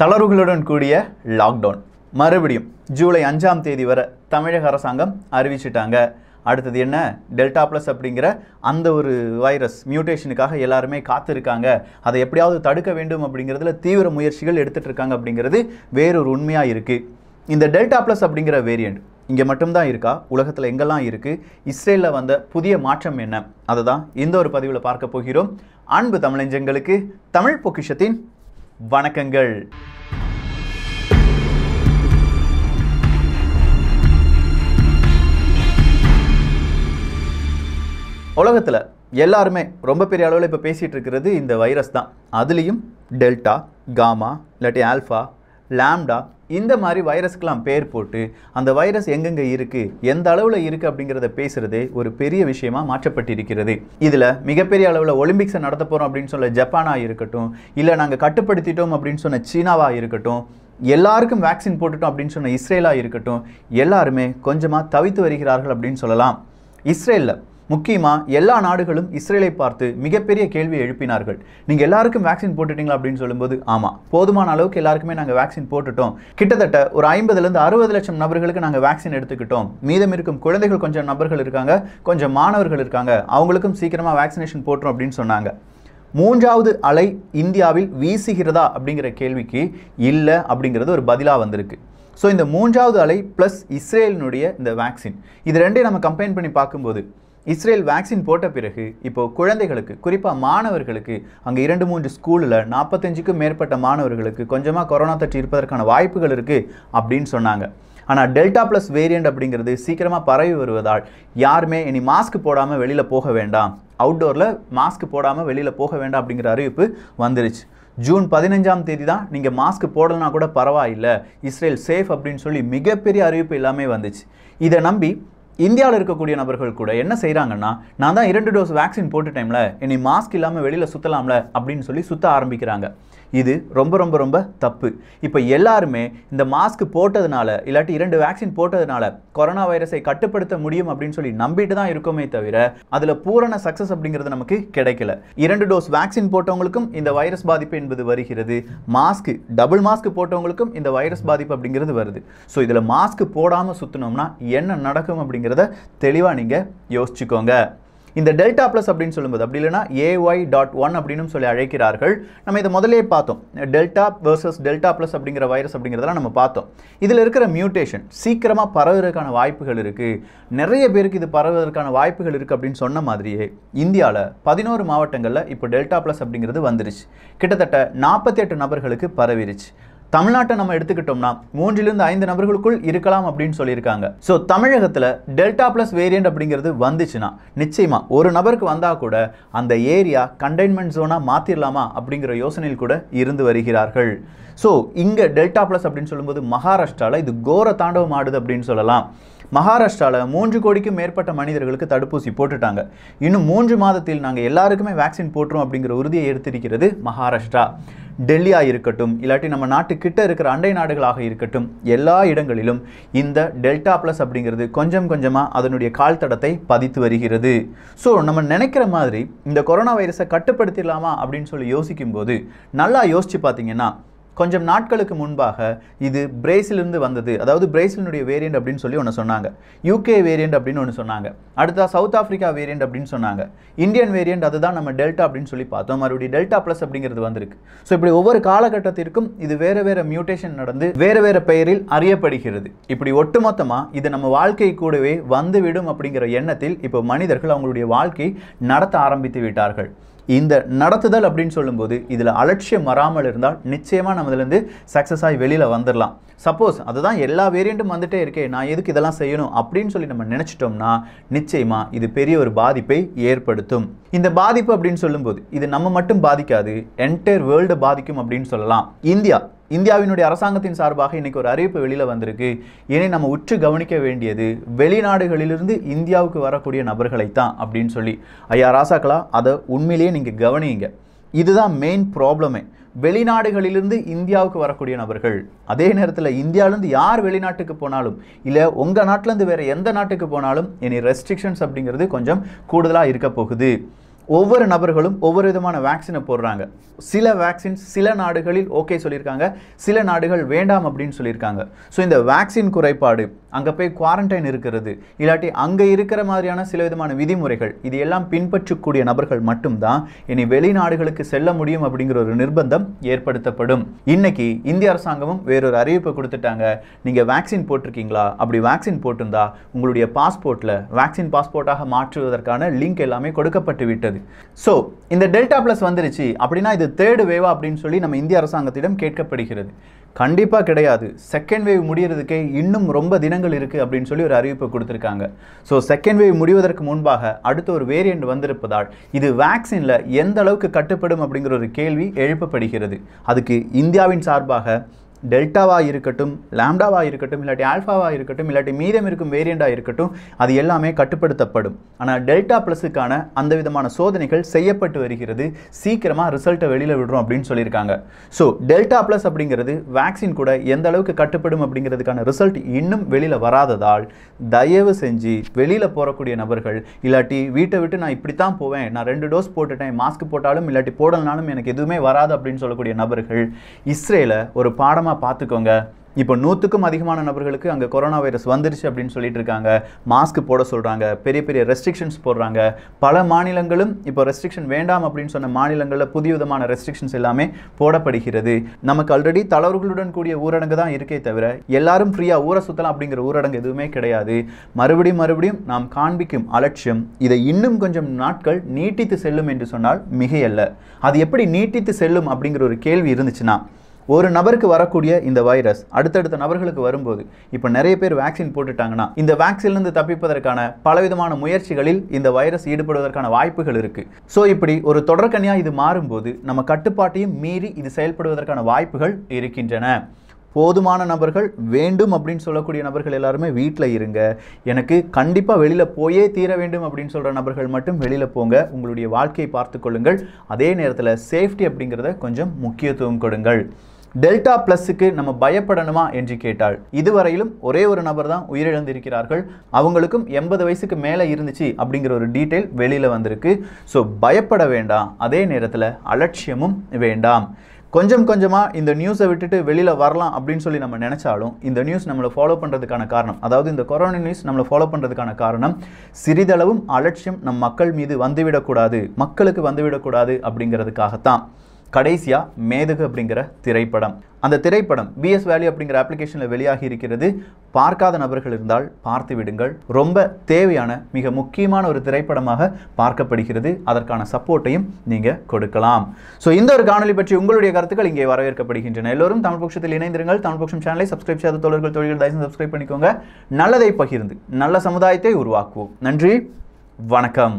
தளர்வுகளுடன் கூடிய லாக்டவுன் மறுபடியும் ஜூலை 5ஆம் தேதி வரை தமிழக அரசாங்கம் அறிவிச்சிட்டாங்க. அடுத்து என்ன டெல்டா ப்ளஸ் அப்படிங்கற அந்த ஒரு வைரஸ் மியூட்டேஷனுக்காக எல்லாரும் காத்திருக்காங்க. அதை எப்படியாவது தடுக்க வேண்டும் அப்படிங்கிறதுல தீவிர முயற்சிகள் எடுத்துட்டு இருக்காங்க அப்படிங்கிறது வேறொரு உண்மையா இருக்கு. இந்த டெல்டா ப்ளஸ் அப்படிங்கற வேரியண்ட் இங்கே மட்டும்தான் இருக்கா, உலகத்தில் எங்கெல்லாம் இருக்குது, இஸ்ரேலில் வந்த புதிய மாற்றம் என்ன, அதை தான் இந்த ஒரு பதிவில் பார்க்க போகிறோம். அன்பு தமிழஞ்சங்களுக்கு தமிழ் பொக்கிஷத்தின் வணக்கங்கள். உலகத்தில் எல்லாருமே ரொம்ப பெரிய அளவில் இப்போ பேசிகிட்டு இருக்கிறது இந்த வைரஸ் தான். அதுலேயும் டெல்டா, காமா, இல்லாட்டி ஆல்ஃபா, லாம்டா இந்த மாதிரி வைரஸ்க்கெலாம் பேர் போட்டு அந்த வைரஸ் எங்கெங்கே இருக்குது, எந்த அளவில் இருக்குது அப்படிங்கிறத பேசுகிறதே ஒரு பெரிய விஷயமாக மாற்றப்பட்டிருக்கிறது. இதில் மிகப்பெரிய அளவில் ஒலிம்பிக்ஸை நடத்த போகிறோம் அப்படின்னு சொல்ல ஜப்பானாக இருக்கட்டும், இல்லை நாங்கள் கட்டுப்படுத்திட்டோம் அப்படின்னு சொன்ன சீனாவாக இருக்கட்டும், எல்லாருக்கும் வேக்சின் போட்டுட்டோம் அப்படின்னு சொன்ன இஸ்ரேலாக இருக்கட்டும், எல்லாருமே கொஞ்சமாக தவித்து வருகிறார்கள் அப்படின்னு சொல்லலாம். இஸ்ரேலில் முக்கியமாக எல்லா நாடுகளும் இஸ்ரேலை பார்த்து மிகப்பெரிய கேள்வியை எழுப்பினார்கள். நீங்கள் எல்லாருக்கும் வேக்சின் போட்டுட்டீங்களா அப்படின்னு சொல்லும்போது, ஆமாம், போதுமான அளவுக்கு எல்லாருக்குமே நாங்கள் வேக்சின் போட்டுட்டோம், கிட்டத்தட்ட ஒரு 50-60 லட்சம் நபர்களுக்கு நாங்கள் வேக்சின் எடுத்துக்கிட்டோம், மீதம் இருக்கும் குழந்தைகள் கொஞ்சம் நபர்கள் இருக்காங்க, கொஞ்சம் மாணவர்கள் இருக்காங்க, அவங்களுக்கும் சீக்கிரமாக வேக்சினேஷன் போட்டுரும் அப்படின்னு சொன்னாங்க. மூன்றாவது அலை இந்தியாவில் வீசுகிறதா அப்படிங்கிற கேள்விக்கு இல்லை அப்படிங்கிறது ஒரு பதிலாக வந்திருக்கு. ஸோ இந்த மூன்றாவது அலை ப்ளஸ் இஸ்ரேலினுடைய இந்த வேக்சின், இது ரெண்டையும் நம்ம கம்பைன் பண்ணி பார்க்கும்போது இஸ்ரேல் வேக்சின் போட்ட பிறகு இப்போது குழந்தைகளுக்கு, குறிப்பாக மாணவர்களுக்கு, அங்கே 2-3 ஸ்கூலில் 45க்கும் மேற்பட்ட மாணவர்களுக்கு கொஞ்சமாக கொரோனா தொற்று இருப்பதற்கான வாய்ப்புகள் இருக்குது அப்படின்னு சொன்னாங்க. ஆனால் டெல்டா ப்ளஸ் வேரியண்ட் அப்படிங்கிறது சீக்கிரமாக பரவி வருவதால் யாருமே இனி மாஸ்க் போடாமல் வெளியில் போக வேண்டாம், அவுட்டோரில் மாஸ்க் போடாமல் வெளியில் போக வேண்டாம் அப்படிங்கிற அறிவிப்பு வந்துருச்சு. ஜூன் 15ஆம் தேதி தான் நீங்கள் மாஸ்க் போடலனா கூட பரவாயில்லை, இஸ்ரேல் சேஃப் அப்படின்னு சொல்லி மிகப்பெரிய அறிவிப்பு எல்லாமே வந்துச்சு. இதை நம்பி இந்தியாவில் இருக்கக்கூடிய நபர்கள் கூட என்ன செய்கிறாங்கன்னா, நான் தான் 2 டோஸ் வேக்சின் போட்டுட்டேன்ல, இனி மாஸ்க் இல்லாமல் வெளியில் சுற்றலாம்ல அப்படின்னு சொல்லி சுற்ற ஆரம்பிக்கிறாங்க. இது ரொம்ப ரொம்ப ரொம்ப தப்பு. இப்போ எல்லாருமே இந்த மாஸ்க் போட்டதுனால, இல்லாட்டி 2 வேக்சின் போட்டதுனால கொரோனா வைரஸை கட்டுப்படுத்த முடியும் அப்படின்னு சொல்லி நம்பிட்டு தான் இருக்கோமே தவிர அதில் பூரண சக்ஸஸ் அப்படிங்கிறது நமக்கு கிடைக்கல. 2 டோஸ் வேக்சின் போட்டவங்களுக்கும் இந்த வைரஸ் பாதிப்பு என்பது வருகிறது, மாஸ்க் டபுள் மாஸ்க் போட்டவங்களுக்கும் இந்த வைரஸ் பாதிப்பு அப்படிங்கிறது வருது. ஸோ இதில் மாஸ்க் போடாமல் சுற்றினோம்னா என்ன நடக்கும் அப்படிங்கிறத தெளிவாக நீங்கள் யோசிச்சுக்கோங்க. இந்த டெல்டா ப்ளஸ் அப்படின்னு சொல்லும்போது, அப்படி இல்லைனா AY.1 அப்படின்னு சொல்லி அழைக்கிறார்கள். நம்ம இதை முதலே பார்த்தோம், டெல்டா வெர்சஸ் டெல்டா ப்ளஸ் அப்படிங்கிற வைரஸ் அப்படிங்கிறதெல்லாம் நம்ம பார்த்தோம். இதில் இருக்கிற மியூட்டேஷன் சீக்கிரமாக பரவுவதற்கான வாய்ப்புகள் இருக்குது, நிறைய பேருக்கு இது பரவுவதற்கான வாய்ப்புகள் இருக்குது அப்படின்னு சொன்ன மாதிரியே இந்தியாவில் 11 மாவட்டங்களில் இப்போ டெல்டா ப்ளஸ் அப்படிங்கிறது வந்துருச்சு. கிட்டத்தட்ட 48 நபர்களுக்கு பரவிருச்சு. தமிழ்நாட்டை நம்ம எடுத்துக்கிட்டோம்னா 3-5 நபர்களுக்குள் இருக்கலாம் அப்படின்னு சொல்லியிருக்காங்க. ஸோ தமிழகத்தில் டெல்டா ப்ளஸ் வேரியண்ட் அப்படிங்கிறது வந்துச்சுன்னா நிச்சயமாக ஒரு நபருக்கு வந்தால் கூட அந்த ஏரியா கண்டெய்ன்மெண்ட் ஜோனாக மாற்றிடலாமா அப்படிங்கிற யோசனையில் கூட இருந்து வருகிறார்கள். ஸோ இங்கே டெல்டா ப்ளஸ் அப்படின்னு சொல்லும்போது மகாராஷ்டிராவில் இது கோர தாண்டவம் ஆடுது அப்படின்னு சொல்லலாம். மகாராஷ்டிராவில் 3 கோடிக்கும் மேற்பட்ட மனிதர்களுக்கு தடுப்பூசி போட்டுட்டாங்க. இன்னும் 3 மாதத்தில் நாங்கள் எல்லாருக்குமே வேக்சின் போட்டுரும் அப்படிங்கிற உறுதியை எடுத்திருக்கிறது மகாராஷ்டிரா. டெல்லியாக இருக்கட்டும், இல்லாட்டி நம்ம நாட்டுக்கிட்ட இருக்கிற அண்டை நாடுகளாக இருக்கட்டும், எல்லா இடங்களிலும் இந்த டெல்டா ப்ளஸ் அப்படிங்கிறது கொஞ்சம் கொஞ்சமாக அதனுடைய கால் தடத்தை பதித்து வருகிறது. ஸோ நம்ம நினைக்கிற மாதிரி இந்த கொரோனா வைரஸை கட்டுப்படுத்திடலாமா அப்படின்னு சொல்லி யோசிக்கும்போது நல்லா யோசித்து பார்த்தீங்கன்னா, கொஞ்சம் நாட்களுக்கு முன்பாக இது பிரேசிலிருந்து வந்தது, அதாவது பிரேசிலினுடைய வேரியண்ட் அப்படின்னு சொல்லி ஒன்று சொன்னாங்க, UK வேரியண்ட் அப்படின்னு ஒன்று சொன்னாங்க, அடுத்ததாக சவுத் ஆஃப்ரிக்கா வேரியண்ட் அப்படின்னு சொன்னாங்க, இந்தியன் வேரியண்ட், அதுதான் நம்ம டெல்டா அப்படின்னு சொல்லி பார்த்தோம். மறுபடியும் டெல்டா ப்ளஸ் அப்படிங்கிறது வந்திருக்கு. ஸோ இப்படி ஒவ்வொரு காலகட்டத்திற்கும் இது வேறு வேறு மியூட்டேஷன் நடந்து வேறு வேறு பெயரில் அறியப்படுகிறது. இப்படி ஒட்டுமொத்தமாக இது நம்ம வாழ்க்கை கூடவே வந்துவிடும் அப்படிங்கிற எண்ணத்தில் இப்போ மனிதர்கள் அவங்களுடைய வாழ்க்கை நடத்த ஆரம்பித்து விட்டார்கள். இந்த நடத்துதல் அப்படின்னு சொல்லும்போது இதில் அலட்சியம் வராமல் இருந்தால் நிச்சயமாக நம்ம இதுலேருந்து சக்ஸஸ் ஆகி வெளியில் வந்துடலாம். சப்போஸ் அதுதான் எல்லா வேரியண்ட்டும் வந்துட்டே இருக்கே, நான் எதுக்கு இதெல்லாம் செய்யணும் அப்படின்னு சொல்லி நம்ம நினச்சிட்டோம்னா நிச்சயமாக இது பெரிய ஒரு பாதிப்பை ஏற்படுத்தும். இந்த பாதிப்பு அப்படின்னு சொல்லும்போது இது நம்ம மட்டும் பாதிக்காது, என்டையர் வேர்ல்டு பாதிக்கும் அப்படின்னு சொல்லலாம். இந்தியாவினுடைய அரசாங்கத்தின் சார்பாக இன்றைக்கி ஒரு அறிவிப்பு வெளியில் வந்திருக்கு. இனி நம்ம உற்று கவனிக்க வேண்டியது வெளிநாடுகளிலிருந்து இந்தியாவுக்கு வரக்கூடிய நபர்களைத்தான் அப்படின்னு சொல்லி. ஐயா ராசாக்களா, அதை உண்மையிலேயே நீங்கள் கவனியுங்க. இதுதான் மெயின் ப்ராப்ளமே, வெளிநாடுகளிலிருந்து இந்தியாவுக்கு வரக்கூடிய நபர்கள். அதே நேரத்தில் இந்தியாவிலேருந்து யார் வெளிநாட்டுக்கு போனாலும், இல்லை உங்கள் நாட்டிலேருந்து வேறு எந்த நாட்டுக்கு போனாலும், இனி ரெஸ்ட்ரிக்ஷன்ஸ் அப்படிங்கிறது கொஞ்சம் கூடுதலாக இருக்க போகுது. ஒவ்வொரு நபர்களும் ஒவ்வொரு விதமான வேக்சினை போடுறாங்க. சில வேக்சின்ஸ் சில நாடுகளில் ஓகே சொல்லியிருக்காங்க, சில நாடுகள் வேண்டாம் அப்படின்னு சொல்லியிருக்காங்க. ஸோ இந்த வேக்சின் குறைபாடு, அங்கே போய் குவாரண்டைன் இருக்கிறது, இல்லாட்டி அங்கே இருக்கிற மாதிரியான சில விதமான விதிமுறைகள், இது எல்லாம் பின்பற்றக்கூடிய நபர்கள் மட்டும்தான் இனி வெளிநாடுகளுக்கு செல்ல முடியும் அப்படிங்கிற ஒரு நிர்பந்தம் ஏற்படுத்தப்படும். இன்னைக்கு இந்திய அரசாங்கமும் வேறொரு அறிவிப்பை கொடுத்துட்டாங்க. நீங்கள் வேக்சின் போட்டிருக்கீங்களா, அப்படி வேக்சின் போட்டிருந்தா உங்களுடைய பாஸ்போர்ட்டில் வேக்சின் பாஸ்போர்ட்டாக மாற்றுவதற்கான லிங்க் எல்லாமே கொடுக்கப்பட்டு விட்டது. ஸோ இந்த டெல்டா பிளஸ் வந்துருச்சு அப்படின்னா இது தேர்டு வேவா அப்படின்னு சொல்லி நம்ம இந்திய அரசாங்கத்திடம் கேட்கப்படுகிறது. கண்டிப்பாக கிடையாது. செகண்ட் வேவ் முடிகிறதுக்கே இன்னும் ரொம்ப தினங்கள் இருக்குது அப்படின்னு சொல்லி ஒரு அறிவிப்பு கொடுத்துருக்காங்க. ஸோ செகண்ட் வேவ் முடிவதற்கு முன்பாக அடுத்த ஒரு வேரியண்ட் வந்திருப்பதால் இது வேக்சினில் எந்த அளவுக்கு கட்டுப்படும் அப்படிங்கிற ஒரு கேள்வி எழுப்பப்படுகிறது. அதுக்கு இந்தியாவின் சார்பாக டெல்டாவாக இருக்கட்டும், லாம்டாவாக இருக்கட்டும், இல்லாட்டி ஆல்ஃபாவாக இருக்கட்டும், இல்லாட்டி மீதம் இருக்கும் வேரியண்டாக இருக்கட்டும், அது எல்லாமே கட்டுப்படுத்தப்படும். ஆனால் டெல்டா ப்ளஸுக்கான அந்த விதமான சோதனைகள் செய்யப்பட்டு வருகிறது. சீக்கிரமாக ரிசல்ட்டை வெளியில் விடுறோம் அப்படின்னு சொல்லியிருக்காங்க. ஸோ டெல்டா ப்ளஸ் அப்படிங்கிறது வேக்சின் கூட எந்த அளவுக்கு கட்டுப்படும் அப்படிங்கிறதுக்கான ரிசல்ட் இன்னும் வெளியில் வராததால் தயவு செஞ்சு வெளியில் போகக்கூடிய நபர்கள், இல்லாட்டி வீட்டை விட்டு நான் இப்படி தான் போவேன், நான் 2 டோஸ் போட்டுட்டேன், மாஸ்க் போட்டாலும் இல்லாட்டி போடலனாலும் எனக்கு எதுவுமே வராது அப்படின்னு சொல்லக்கூடிய நபர்கள் இஸ்ரேலை ஒரு பாடம் பார்த்துக்கோங்க. இப்போ 100க்கும் அதிகமான நபர்களுக்கு அங்கே கொரோனா வைரஸ் வந்துருச்சு அப்படின்னு சொல்லிட்டு இருக்காங்க. மாஸ்க் போட சொல்கிறாங்க, பெரிய பெரிய ரெஸ்ட்ரிக்ஷன்ஸ் போடுறாங்க. பல மாநிலங்களும் இப்போ ரெஸ்ட்ரிக்ஷன் வேண்டாம் அப்படின்னு சொன்ன மாநிலங்களில் புதிய விதமான ரெஸ்ட்ரிக்ஷன்ஸ் எல்லாமே போடப்படுகிறது. நமக்கு ஆல்ரெடி தளர்வுகளுடன் கூடிய ஊரடங்கு தான் இருக்கே தவிர எல்லாரும் ஃப்ரீயாக ஊரை சுற்றலாம் அப்படிங்கிற ஊரடங்கு எதுவுமே கிடையாது. மறுபடியும் நாம் காண்பிக்கும் அலட்சியம் இதை இன்னும் கொஞ்சம் நாட்கள் நீட்டித்து செல்லும் என்று சொன்னால் மிகையல்ல. அது எப்படி நீட்டித்து செல்லும் அப்படிங்கிற ஒரு கேள்வி இருந்துச்சுன்னா, ஒரு நபருக்கு வரக்கூடிய இந்த வைரஸ் அடுத்தடுத்த நபர்களுக்கு வரும்போது, இப்போ நிறைய பேர் வேக்சின் போட்டுட்டாங்கன்னா இந்த வேக்சின்லேருந்து தப்பிப்பதற்கான பலவிதமான முயற்சிகளில் இந்த வைரஸ் ஈடுபடுவதற்கான வாய்ப்புகள் இருக்குது. ஸோ இப்படி ஒரு தொடர்கனியாக இது மாறும்போது நம்ம கட்டுப்பாட்டையும் மீறி இது செயல்படுவதற்கான வாய்ப்புகள் இருக்கின்றன. போதுமான நபர்கள் வேண்டும் அப்படின்னு சொல்லக்கூடிய நபர்கள் எல்லாருமே வீட்டில் இருங்க. எனக்கு கண்டிப்பாக வெளியில் போயே தீர வேண்டும் அப்படின்னு சொல்கிற நபர்கள் மட்டும் வெளியில் போங்க. உங்களுடைய வாழ்க்கையை பார்த்து கொள்ளுங்கள். அதே நேரத்தில் சேஃப்டி அப்படிங்கிறத கொஞ்சம் முக்கியத்துவம் கொடுங்கள். டெல்டா பிளஸுக்கு நம்ம பயப்படணுமா என்று கேட்டால், இதுவரையிலும் ஒரே ஒரு நபர் தான் உயிரிழந்திருக்கிறார்கள். அவங்களுக்கும் 80 வயசுக்கு மேலே இருந்துச்சு அப்படிங்கிற ஒரு டீட்டெயில் வெளியில் வந்திருக்கு. ஸோ பயப்பட வேண்டாம், அதே நேரத்தில் அலட்சியமும் வேண்டாம். கொஞ்சம் கொஞ்சமாக இந்த நியூஸை விட்டுட்டு வெளியில் வரலாம் அப்படின்னு சொல்லி நம்ம நினச்சாலும், இந்த நியூஸ் நம்மளை ஃபாலோ பண்ணுறதுக்கான காரணம், அதாவது இந்த கொரோனா நியூஸ் நம்மளை ஃபாலோ பண்ணுறதுக்கான காரணம், சிறிதளவும் அலட்சியம் நம் மக்கள் மீது வந்துவிடக்கூடாது, மக்களுக்கு வந்துவிடக்கூடாது அப்படிங்கிறதுக்காகத்தான். கடைசியாக மேதகு அப்படிங்கிற திரைப்படம், அந்த திரைப்படம் PS Value அப்படிங்கிற அப்ளிகேஷனில் வெளியாகி இருக்கிறது. பார்க்காத நபர்கள் இருந்தால் பார்த்து விடுங்கள். ரொம்ப தேவையான மிக முக்கியமான ஒரு திரைப்படமாக பார்க்கப்படுகிறது. அதற்கான சப்போர்ட்டையும் நீங்கள் கொடுக்கலாம். ஸோ இந்த ஒரு காணொலி பற்றி உங்களுடைய கருத்துக்கள் இங்கே வரவேற்கப்படுகின்றன. எல்லோரும் தமிழ் பட்சத்தில் இணைந்திருங்கள். தமிழ் பட்சம் சேனலை சப்ஸ்கிரைப் செய்த தோழர்கள் தயவு செய்து சப்ஸ்கிரைப் பண்ணிக்கோங்க. நல்லதை பகிர்ந்து நல்ல சமுதாயத்தை உருவாக்குவோம். நன்றி, வணக்கம்.